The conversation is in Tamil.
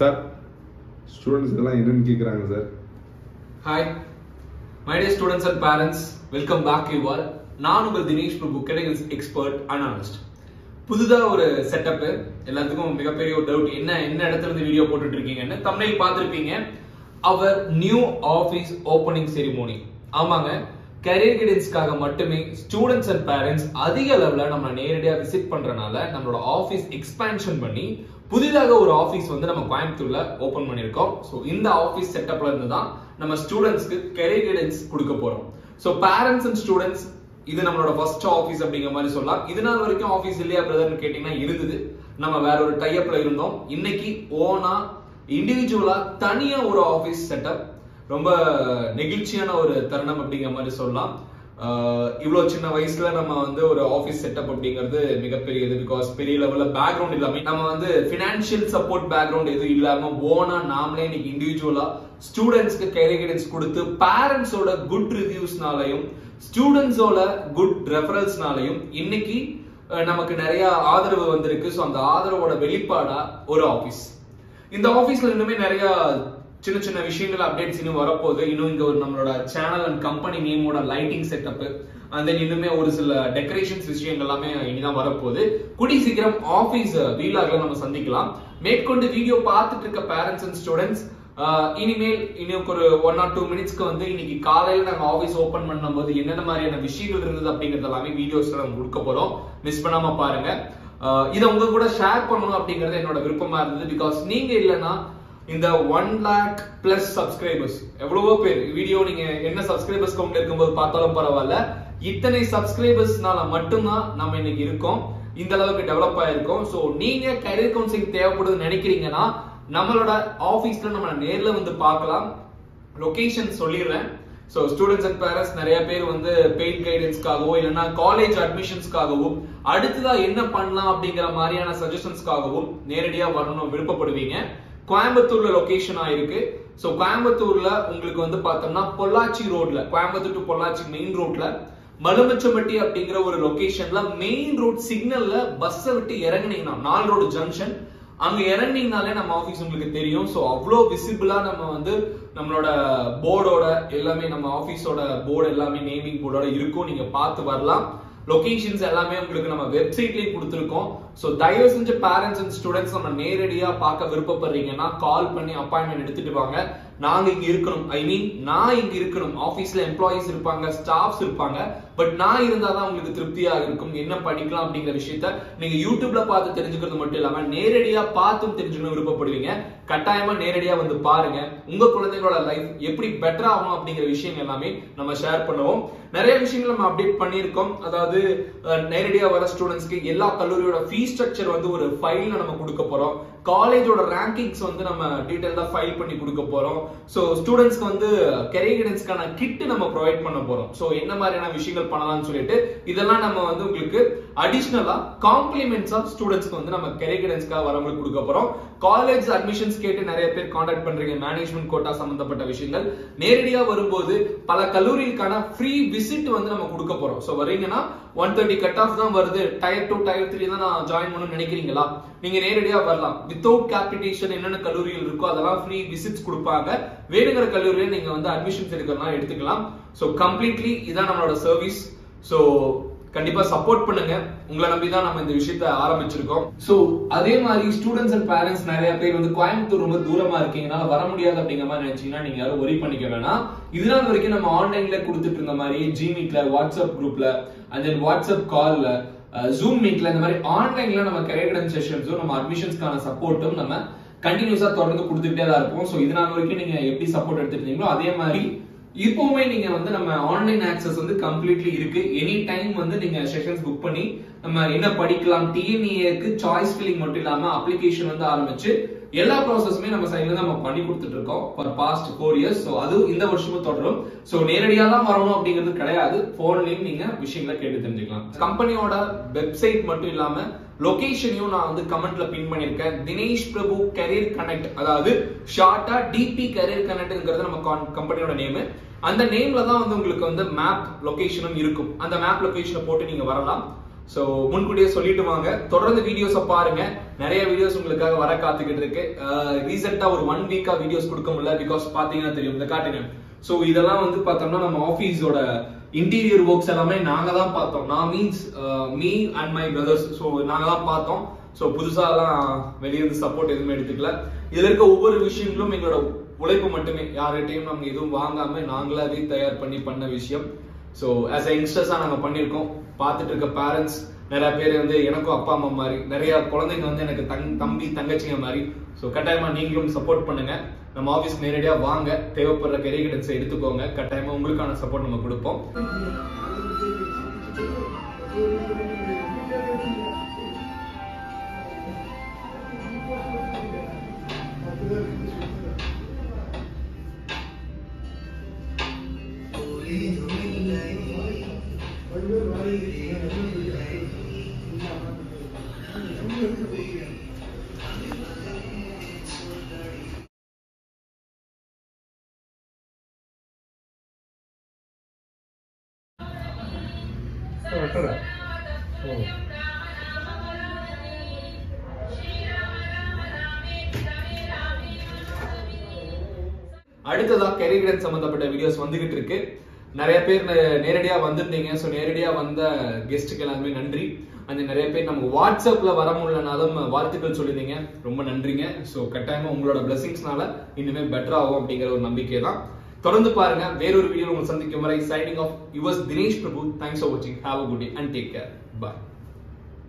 சார், ஸ்டூடெண்ட்ஸ் இதெல்லாம் என்னன்னு கேட்குறாங்க sir. Hi my dear students and parents, welcome back you all. நான் உங்கள் Dinesh Prabhu, categories expert analyst. புதுதாக ஒரு செட்டப்பு. எல்லாத்துக்கும் மிகப்பெரிய ஒரு டவுட், என்ன இடத்துல இருந்து வீடியோ போட்டுட்டு இருக்கீங்கன்னு. தம்ப்நெயில் பார்த்துருப்பீங்க. அவர் நியூ ஆஃபீஸ் ஓப்பனிங் செரிமோனி. ஆமாங்க, கரியர் கைடன்ஸ்க்காக மட்டுமே ஸ்டூடெண்ட்ஸ் அண்ட் பேரண்ட்ஸ் அதிக அளவில் நம்ம நேரடியாக விசிட் பண்றதுனால நம்மளோட ஆஃபீஸ் எக்ஸ்பேன்ஷன் பண்ணி புதிதாக ஒரு ஆஃபீஸ் வந்து நம்ம கோயம்புத்தூர்ல ஓப்பன் பண்ணியிருக்கோம். ஸோ இந்த ஆஃபீஸ் செட்டப்ல இருந்து தான் நம்ம ஸ்டூடெண்ட்ஸ்க்கு கரியர் கைடன்ஸ் கொடுக்க போறோம். ஸோ பேரண்ட்ஸ் அண்ட் ஸ்டூடெண்ட்ஸ், இது நம்மளோட ஃபர்ஸ்ட் ஆஃபீஸ் அப்படிங்கிற மாதிரி சொல்லலாம். இதனால் வரைக்கும் ஆஃபீஸ் இல்லையா பிரதர்னு கேட்டீங்கன்னா இருந்தது. நம்ம வேற ஒரு டைஅப்ல இருந்தோம். இன்னைக்கு ஓனா இண்டிவிஜுவலா தனியா ஒரு ஆஃபீஸ் செட்டப். ரொம்ப நெகிழ்ச்சியான ஒரு தருணம் அப்படிங்கிற மாதிரி சொல்லலாம். இவ்வளோ சின்ன வயசுல நம்ம வந்து ஒரு ஆஃபீஸ் செட்டப் அப்படிங்கிறது மிகப்பெரியது. பிகாஸ் பெரிய லெவலில் பேக்ரவுண்ட் இல்லாமல் நம்ம வந்து ஃபினான்ஷியல் சப்போர்ட் பேக்ரவுண்ட் எதுவும் இல்லாமல் ஓனா நாமளே இன்னைக்கு இண்டிவிஜுவலா ஸ்டூடெண்ட்ஸ்க்கு கைரியர் கைடன்ஸ் கொடுத்து பேரண்ட்ஸோட குட் ரிவ்யூஸ்னாலையும் ஸ்டூடெண்ட்ஸோட குட் ரெஃபரல்ஸ்னாலையும் இன்னைக்கு நமக்கு நிறைய ஆதரவு வந்திருக்கு. ஸோ அந்த ஆதரவோட வெளிப்பாடா ஒரு ஆஃபீஸ். இந்த ஆஃபீஸ்ல இன்னுமே நிறைய சின்ன சின்ன விஷயங்கள் அப்டேட்ஸ் இன்னும் வரப்போகுது. இன்னும் இங்க ஒரு நம்மளோட சேனல் அண்ட் கம்பெனி நேமோட லைட்டிங் செட்டப், அண்ட் தென் இன்னுமே ஒரு சில டெக்கரேஷன்ஸ் விஷயங்கள் எல்லாமே இனிதான் வரப்போகுது. கூடி சீக்கிரம் ஆஃபீஸ் வீலாக நம்ம சந்திக்கலாம். மேற்கொண்டு வீடியோ பார்த்துட்டு இருக்க பேரண்ட்ஸ் அண்ட் ஸ்டூடெண்ட்ஸ், இனிமேல் இன்னும் ஒரு 1 or 2 minutesக்கு வந்து இன்னைக்கு காலையில நாங்க ஆஃபீஸ் ஓபன் பண்ணும் போது என்னென்ன மாதிரியான விஷயங்கள் இருந்தது அப்படிங்கறது எல்லாமே வீடியோஸ்ல நம்ம கொடுக்க போறோம். மிஸ் பண்ணாம பாருங்க. இதை உங்க கூட ஷேர் பண்ணணும் அப்படிங்கறது என்னோட விருப்பமா இருந்தது. பிகாஸ் நீங்க இல்லைன்னா இந்த 1 lakh+ சப்ஸ்கிரைபர்ஸ், எவ்வளவோ பேர் வீடியோ நீங்க என்ன சப்ஸ்கிரைபர்ஸ் கவுண்ட் இருக்கும்போது பார்த்தாலும் பரவாயில்ல, இத்தனை சப்ஸ்கிரைபர்ஸ்னால மட்டும்தான் நம்ம இன்னைக்கு இருக்கோம், இந்த அளவுக்கு டெவலப் ஆயிருக்கோம். ஸோ நீங்க கரியர் கவுன்சிலிங் தேவைப்படுதுன்னு நினைக்கிறீங்கன்னா நம்மளோட ஆஃபீஸ்ல நம்ம நேர்ல வந்து பார்க்கலாம். லொகேஷன் சொல்லிடுறேன். ஸோ ஸ்டூடெண்ட்ஸ் அண்ட் பேரண்ட்ஸ் நிறைய பேர் வந்து பெய்ட் கைடன்ஸ்க்காகவோ இல்லைன்னா காலேஜ் அட்மிஷன்ஸ்க்காகவும் அடுத்ததான் என்ன பண்ணலாம் அப்படிங்கிற மாதிரியான சஜஷன்ஸ்க்காகவும் நேரடியாக வரணும் விருப்பப்படுவீங்க. கோயம்புத்தூர்ல லொகேஷன் ஆயிருக்கு. ஸோ கோயம்புத்தூர்ல உங்களுக்கு வந்து பார்த்தோம்னா பொள்ளாச்சி ரோட்ல, கோயம்புத்தூர் டு பொள்ளாச்சி மெயின் ரோட்ல மலுமச்சம்பட்டி அப்படிங்கிற ஒரு லொகேஷன்ல மெயின் ரோட் சிக்னல்ல பஸ்ஸை விட்டு இறங்கினீங்கன்னா 4 ரோடு ஜங்ஷன், அங்க இறங்கினீங்கனாலே நம்ம ஆஃபீஸ் உங்களுக்கு தெரியும். ஸோ அவ்வளோ விசிபிளா நம்ம வந்து நம்மளோட போர்டோட எல்லாமே, நம்ம ஆஃபீஸோட போர்டு எல்லாமே நேமிங் போர்டோட இருக்கும். நீங்க பார்த்து வரலாம். லொகேஷன்ஸ் எல்லாமே உங்களுக்கு நம்ம வெப்சைட்லயே கொடுத்துருக்கோம். ஸோ தயவு செஞ்சு பேரண்ட்ஸ் அண்ட் ஸ்டூடெண்ட்ஸ் நம்ம நேரடியா பார்க்க விருப்பப்படுறீங்கன்னா கால் பண்ணி அப்பாயின்மெண்ட் எடுத்துட்டு வாங்க. நாங்க இங்க இருக்கணும், நான் இங்க இருக்கணும். ஆஃபீஸ்ல எம்ப்ளாயிஸ் இருப்பாங்க, ஸ்டாஃப்ஸ் இருப்பாங்க, பட் நான் இருந்தாதான் உங்களுக்கு திருப்தியா இருக்கும். என்ன படிக்கலாம் அப்படிங்கிற விஷயத்த நீங்க யூடியூப்ல பார்த்து தெரிஞ்சுக்கிறது மட்டும் இல்லாம நேரடியா பார்த்தும் தெரிஞ்சுக்கணும் விருப்பப்படுவீங்க. கட்டாயமா நேரடியா வந்து பாருங்க. உங்க குழந்தைங்களோட லைஃப் எப்படி பெட்டர் ஆகும் அப்படிங்கிற விஷயம் எல்லாமே நம்ம ஷேர் பண்ணுவோம். நிறைய விஷயங்கள் நம்ம அப்டேட் பண்ணியிருக்கோம். அதாவது நேரடியா வர ஸ்டூடெண்ட்ஸ்க்கு எல்லா கல்லூரியோட ஃபீ ஸ்ட்ரக்சர் வந்து ஒரு ஃபைல்ல நம்ம கொடுக்க போறோம். காலேஜோட ரேங்கிங்ஸ் வந்து நம்ம டீடைலா ஃபைல் பண்ணி கொடுக்க போறோம். சோ ஸ்டூடெண்ட்ஸ்க்கு வந்து கரியர் கைடன்ஸ்க்கான கிட் நம்ம ப்ரொவைட் பண்ண போறோம். சோ என்ன மாதிரியான விஷயங்கள் பண்ணலாம்னு சொல்லிட்டு இதெல்லாம் நம்ம வந்து உங்களுக்கு அடிஷனலா காம்ப்ளிமெண்ட்ஸா ஸ்டூடெண்ட்ஸ்க்கு வந்து நம்ம கரியர் கைடன்ஸ்க்காக வரவங்களுக்கு கொடுக்க போறோம். காலேஜ் அட்மிஷன்ஸ் கேட்டு நிறைய பேர் கான்டாக்ட் பண்றீங்க. மேனேஜ்மெண்ட் கோட்டா சம்பந்தப்பட்ட விஷயங்கள் நேரடியா வரும்போது பல கல்லூரிகளுக்கான ஃப்ரீ விசிட் வந்து நம்ம கொடுக்க போறோம். சோ வரீங்கன்னா 130 கட் ஆஃப் தான் வருது, டயர் 2 டயர் 3 தான் நான் ஜாயின் பண்ணணும்னு நினைக்கிறீங்களா, நீங்க நேரடியா வரலாம். வித்தவுட் காம்படிஷன் என்னென்ன கல்லூரிகள் இருக்கோ அதெல்லாம் ஃப்ரீ விசிட்ஸ் கொடுப்பாங்க. வேணுங்கிற கல்லூரியில நீங்க வந்து அட்மிஷன்ஸ் எடுக்கலாம், எடுத்துக்கலாம். ஸோ கம்ப்ளீட்லி இதான் நம்மளோட சர்வீஸ். ஸோ கண்டிப்பா சப்போர்ட் பண்ணுங்க. உங்களை நம்பிதான் நம்ம இந்த விஷயத்த ஆரம்பிச்சிருக்கோம். சோ அதே மாதிரி ஸ்டூடெண்ட்ஸ் அண்ட் பேரண்ட்ஸ் நிறைய பேர் வந்து கோயம்புத்தூர் ரொம்ப தூரமா இருக்கீங்கன்னா வர முடியாது அப்படிங்கிற மாதிரி நினைச்சீங்கன்னா நீங்க யாரும் ஒரி பண்ணிக்க வேணாம். இதனால் வரைக்கும் நம்ம ஆன்லைன்ல கொடுத்துட்டு இருந்த மாதிரி ஜிமீட்ல, வாட்ஸ்அப் குரூப்ல, அண்ட் தென் வாட்ஸ்அப் கால்ல, ஜூம் மீட்ல, இந்த மாதிரி ஆன்லைன்ல நம்ம கரியர் கைடன்ஸ் செஷன்ஸும் நம்ம அட்மிஷன்ஸ்க்கான சப்போர்ட்டும் நம்ம கண்டினியூஸா தொடர்ந்து கொடுத்துக்கிட்டே தான் இருப்போம். ஸோ இதனால் வரைக்கும் நீங்க எப்படி சப்போர்ட் எடுத்துருந்தீங்களோ அதே மாதிரி இப்பவுமே நீங்க வந்து நம்ம ஆன்லைன் ஆக்சஸ் வந்து கம்ப்ளீட்லி இருக்கு. எனி டைம் வந்து நீங்க செஷன்ஸ் புக் பண்ணி நம்ம என்ன படிக்கலாம், டிஎன்ஏக்கு சாய்ஸ் ஃபில்லிங் மட்டும் இல்லாம அப்ளிகேஷன் வந்து ஆரம்பிச்சு எல்லா ப்ராசஸுமே நம்ம சைட்ல நம்ம பண்ணி கொடுத்துட்டு இருக்கோம் ஃபார் பாஸ்ட் 4 years. ஸோ அதுவும் இந்த வருஷமும் தொடரும். ஸோ நேரடியா தான் வரணும் அப்படிங்கிறது கிடையாது. போன்லயும் நீங்க விஷயங்களை கேட்டு தெரிஞ்சுக்கலாம். கம்பெனியோட வெப்சைட் மட்டும் இல்லாம லொகேஷனையும் நான் வந்து கமெண்ட்ல பின் பண்ணிருக்கேன். தினேஷ் பிரபு கரியர் கனெக்ட், அதாவது ஷார்ட்டா டிபி கரியர் கனெக்ட்ங்கிறது நம்ம கம்பெனியோட நேம். அந்த நேம்ல தான் வந்து உங்களுக்கு வந்து மேப் லொகேஷனும் இருக்கும். அந்த மேப் லொகேஷனை போட்டு நீங்க வரலாம். ஸோ முன்கூட்டியே சொல்லிட்டு வாங்க, தொடர்ந்து வீடியோஸை பாருங்க. நிறைய வீடியோஸ் உங்களுக்காக வர காத்துக்கிட்டு இருக்கு. ரீசெண்டா ஒரு 1 வீக்கா வீடியோஸ் கொடுக்க முடியல, பிகாஸ் பாத்தீங்கன்னா தெரியும் இந்த காட்டினேன். ஸோ இதெல்லாம் வந்து பார்த்தோம்னா நம்ம ஆஃபீஸோட இன்டீரியர் ஒர்க்ஸ் எல்லாமே நாங்க தான் பார்த்தோம். நான் means me and my brothers, so நாங்க தான் பார்த்தோம். ஸோ புதுசாலாம் வெளியிருந்து சப்போர்ட் எதுவுமே எடுத்துக்கல. இதுல இருக்க ஒவ்வொரு விஷயங்களும் எங்களோட உழைப்பு மட்டுமே, யார்கிட்டையும் நம்ம எதுவும் வாங்காம நாங்களாவே தயார் பண்ணி பண்ண விஷயம். ஸோ ஆஸ் அ யங்ஸ்டர்ஸா நாங்க பண்ணிருக்கோம். பார்த்துட்டு இருக்க பேரண்ட்ஸ் நிறைய பேர் வந்து எனக்கும் அப்பா அம்மா மாதிரி, நிறைய குழந்தைங்க வந்து எனக்கு தம்பி தங்கச்சிங்க மாதிரி. ஸோ கட்டாயமா நீங்களும் சப்போர்ட் பண்ணுங்க. நம்ம ஆஃபீஸ் நேரடியா வாங்க, தேவைப்படுற பெரிய கிடன்ஸை எடுத்துக்கோங்க. கட்டாயமா உங்களுக்கான சப்போர்ட் நம்ம கொடுப்போம். அடுத்ததான் கெரியர் கைடன்ஸ் சம்பந்தப்பட்ட வீடியோஸ் வந்துகிட்டு இருக்கு. நிறைய பேர் நேரடியா வந்திருந்தீங்க. ஸோ நேரடியா வந்த கெஸ்ட்டுக்கு எல்லாருமே நன்றி. அந்த நிறைய பேர் நமக்கு வாட்ஸ்அப்ல வர முடியலனாலும் வார்த்தைகள் சொல்லியிருந்தீங்க, ரொம்ப நன்றிங்க. ஸோ கட்டாயமா உங்களோட பிளஸிங்ஸ்னால இன்னுமே பெட்டர் ஆகும் அப்படிங்கிற ஒரு நம்பிக்கை தான். தொடர்ந்து பாருங்க. வேறொரு வீடியோ உங்களுக்கு சந்திக்கும் வரை, signing off yours Dinesh Prabhu. Thanks for watching. Have a good day and take care. Bye.